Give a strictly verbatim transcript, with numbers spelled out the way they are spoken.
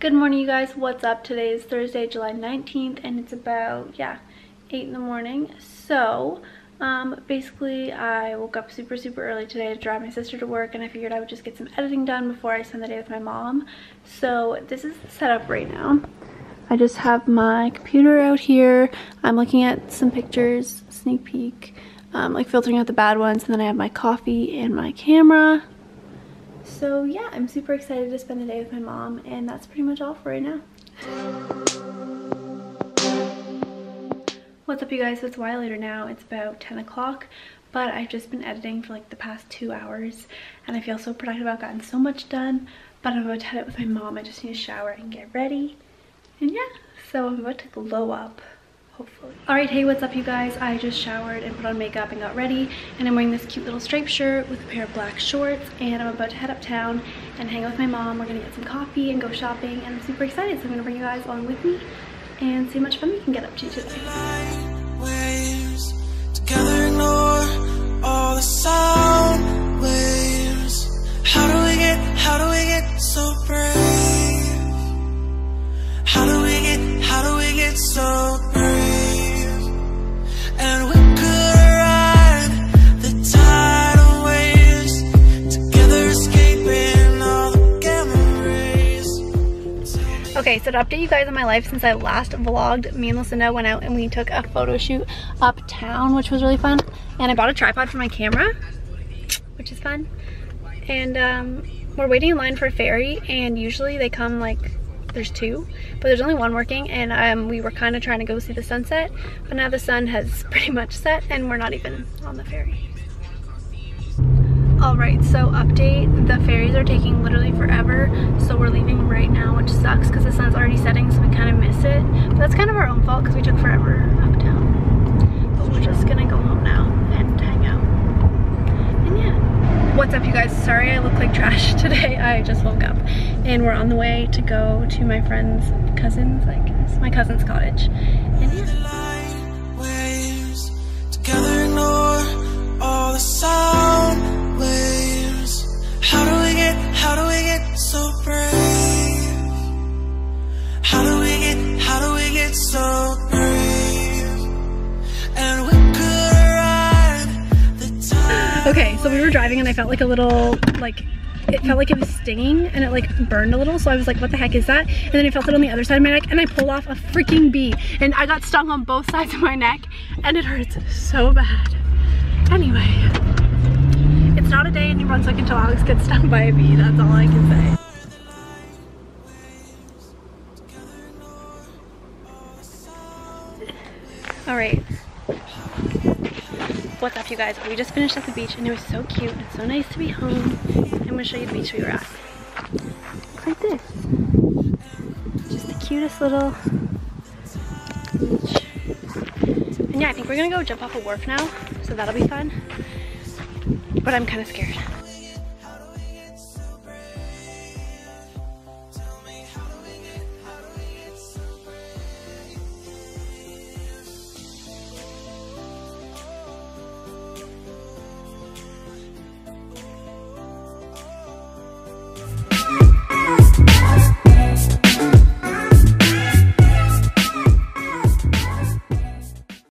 Good morning, you guys. What's up? Today is Thursday, July nineteenth, and it's about, yeah, eight in the morning. So, um, basically, I woke up super, super early today to drive my sister to work, and I figured I would just get some editing done before I spend the day with my mom. So, this is the setup right now. I just have my computer out here. I'm looking at some pictures, sneak peek, um, like filtering out the bad ones, and then I have my coffee and my camera. So yeah, I'm super excited to spend the day with my mom, and that's pretty much all for right now. What's up, you guys? It's a while later now. It's about ten o'clock, but I've just been editing for like the past two hours, and I feel so productive. I've gotten so much done, but I'm about to head out with my mom. I just need to shower and get ready, and yeah, so I'm about to glow up. Hopefully. All right, hey, what's up, you guys? I just showered and put on makeup and got ready, and I'm wearing this cute little striped shirt with a pair of black shorts, and I'm about to head uptown and hang out with my mom. We're gonna get some coffee and go shopping, and I'm super excited, so I'm gonna bring you guys along with me and see how much fun we can get up to today. Waves, together ignore all the sound waves. How do we get, how do we get so brave? How do we get, how do we get so brave? And we could ride the tidal waves, together escaping all the memories. Okay, so to update you guys on my life since I last vlogged, me and Lucinda went out and we took a photo shoot uptown, which was really fun. And I bought a tripod for my camera, which is fun. And um, we're waiting in line for a ferry, and usually they come like there's two, but there's only one working, and um, we were kind of trying to go see the sunset, but now the sun has pretty much set and we're not even on the ferry. Alright, so update, the ferries are taking literally forever, so we're leaving right now, which sucks because the sun's already setting, so we kind of miss it, but that's kind of our own fault because we took forever uptown. But we're just gonna go home now and hang out. And yeah. What's up, you guys? Sorry I look like trash today. I just woke up and we're on the way to go to my friend's cousin's, I guess, my cousin's cottage. And yeah. Waves, together ignore all the sound waves. How do we get, how do we get so brave? How do we get, how do we get so brave? And we Okay, so we were driving and I felt like a little, like, it felt like it was stinging and it like burned a little, so I was like, what the heck is that? And then I felt it on the other side of my neck, and I pulled off a freaking bee, and I got stung on both sides of my neck, and it hurts so bad. Anyway, it's not a day in New Brunswick until Alex gets stung by a bee, that's all I can say. Alright. What's up, you guys? We just finished at the beach and it was so cute. It's so nice to be home. I'm gonna show you the beach we were at. It's like this. Just the cutest little beach. And yeah, I think we're gonna go jump off a wharf now, so that'll be fun. But I'm kind of scared.